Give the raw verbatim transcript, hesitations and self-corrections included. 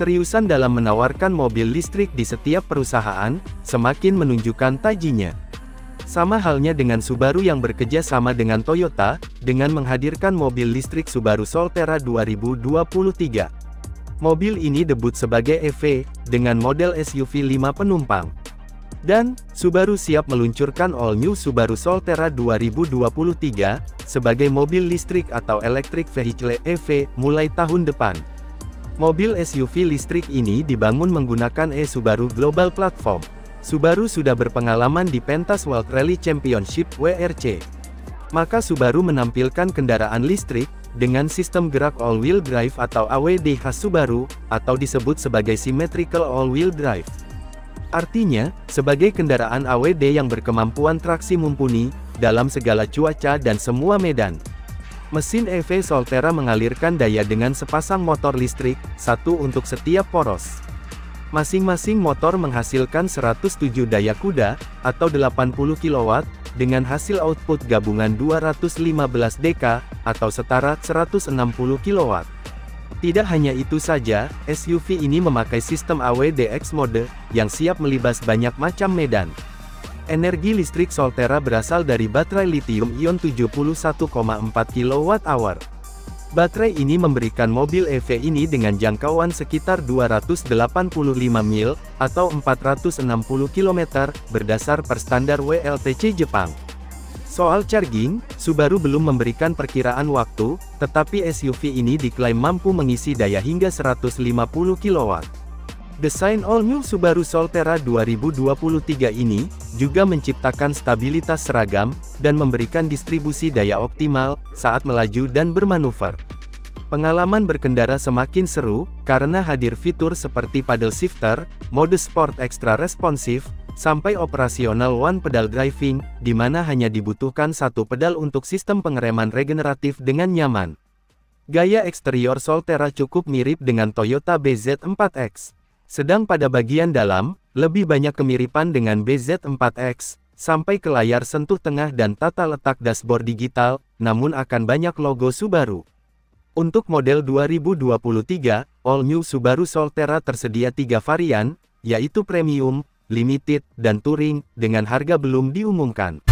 keseriusan dalam menawarkan mobil listrik di setiap perusahaan, semakin menunjukkan tajinya. Sama halnya dengan Subaru yang bekerja sama dengan Toyota, dengan menghadirkan mobil listrik Subaru Solterra dua ribu dua puluh tiga. Mobil ini debut sebagai E V, dengan model S U V lima penumpang. Dan, Subaru siap meluncurkan all-new Subaru Solterra dua ribu dua puluh tiga, sebagai mobil listrik atau electric vehicle E V, mulai tahun depan. Mobil S U V listrik ini dibangun menggunakan e-Subaru Global Platform. Subaru sudah berpengalaman di pentas World Rally Championship W R C. Maka Subaru menampilkan kendaraan listrik, dengan sistem gerak all-wheel drive atau A W D khas Subaru, atau disebut sebagai Symmetrical All-Wheel Drive. Artinya, sebagai kendaraan A W D yang berkemampuan traksi mumpuni, dalam segala cuaca dan semua medan. Mesin E V Solterra mengalirkan daya dengan sepasang motor listrik, satu untuk setiap poros. Masing-masing motor menghasilkan seratus tujuh daya kuda, atau delapan puluh kilowatt, dengan hasil output gabungan dua ratus lima belas D K, atau setara seratus enam puluh kilowatt. Tidak hanya itu saja, S U V ini memakai sistem A W D X-Mode, yang siap melibas banyak macam medan. Energi listrik Solterra berasal dari baterai lithium-ion tujuh puluh satu koma empat kilowatt hour. Baterai ini memberikan mobil E V ini dengan jangkauan sekitar dua ratus delapan puluh lima mil, atau empat ratus enam puluh kilometer, berdasar perstandar W L T C Jepang. Soal charging, Subaru belum memberikan perkiraan waktu, tetapi S U V ini diklaim mampu mengisi daya hingga seratus lima puluh kilowatt. Desain all-new Subaru Solterra dua ribu dua puluh tiga ini, juga menciptakan stabilitas seragam, dan memberikan distribusi daya optimal, saat melaju dan bermanuver. Pengalaman berkendara semakin seru, karena hadir fitur seperti paddle shifter, mode sport extra responsif, sampai operasional one pedal driving, di mana hanya dibutuhkan satu pedal untuk sistem pengereman regeneratif dengan nyaman. Gaya eksterior Solterra cukup mirip dengan Toyota B Z empat X. Sedang pada bagian dalam, lebih banyak kemiripan dengan B Z empat X, sampai ke layar sentuh tengah dan tata letak dashboard digital, namun akan banyak logo Subaru. Untuk model dua ribu dua puluh tiga, all-new Subaru Solterra tersedia tiga varian, yaitu Premium, Limited, dan Touring, dengan harga belum diumumkan.